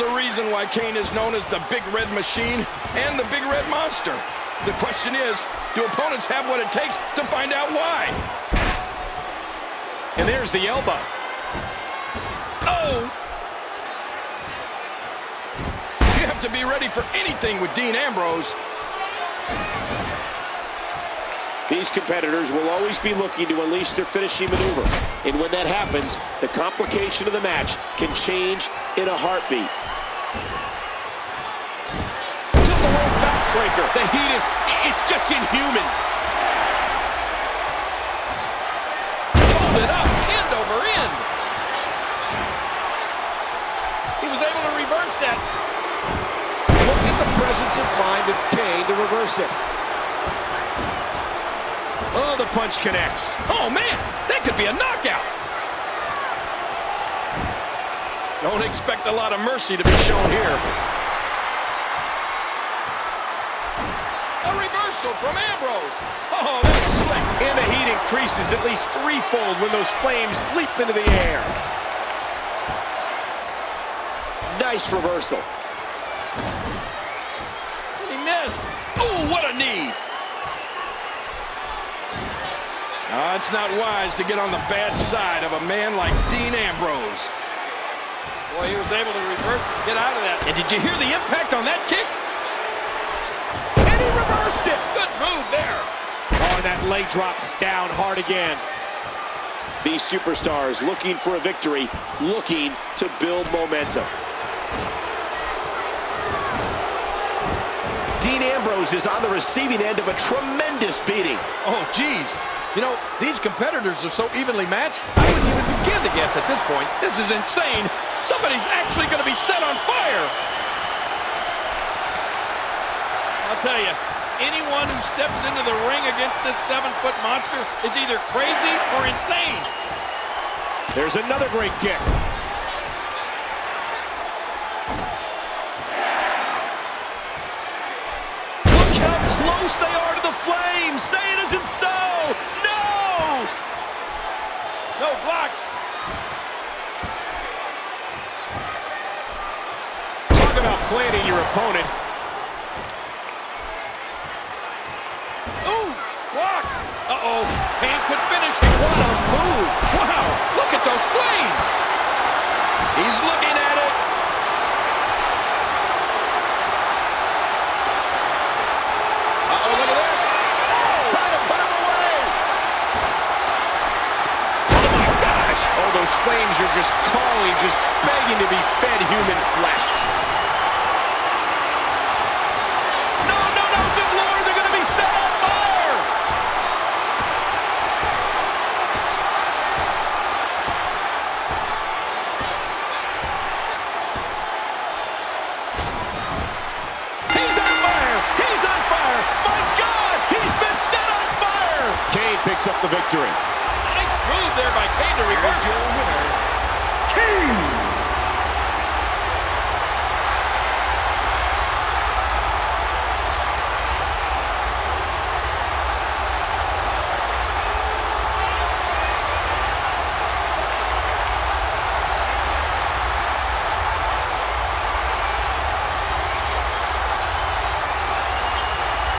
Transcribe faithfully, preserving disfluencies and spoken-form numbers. There's a reason why Kane is known as the Big Red Machine and the Big Red Monster. The question is, do opponents have what it takes to find out why? And there's the elbow. Oh! You have to be ready for anything with Dean Ambrose. These competitors will always be looking to unleash their finishing maneuver. And when that happens, the complication of the match can change in a heartbeat. To the low backbreaker. The heat is, it's just inhuman. Pulled it up, end over end. He was able to reverse that. Look at the presence of mind of Kane to reverse it. Oh, the punch connects. Oh, man, that could be a knockout. Don't expect a lot of mercy to be shown here. A reversal from Ambrose. Oh, that's slick. And the heat increases at least threefold when those flames leap into the air. Nice reversal. And he missed. Oh, what a knee. Uh, it's not wise to get on the bad side of a man like Dean Ambrose. Boy, he was able to reverse and get out of that. And did you hear the impact on that kick? And he reversed it. Good move there. Oh, and that leg drops down hard again. These superstars looking for a victory, looking to build momentum. Dean Ambrose is on the receiving end of a tremendous beating. Oh, geez. You know, these competitors are so evenly matched, I wouldn't even begin to guess at this point. This is insane. Somebody's actually going to be set on fire. I'll tell you, anyone who steps into the ring against this seven-foot monster is either crazy or insane. There's another great kick. Look how close they are to the flames. Say it isn't so. No! No, blocked. Talk about planting your opponent. Ooh, blocked. Uh-oh, Kane could finish it. What a move. Wow, look at those flames. He's looking at it. Uh-oh, look at this. Those flames are just calling, just begging to be fed human flesh. No, no, no, good Lord, they're going to be set on fire! He's on fire! He's on fire! My God, he's been set on fire! Kane picks up the victory. Move there by Kane to reverse your winner, Kane.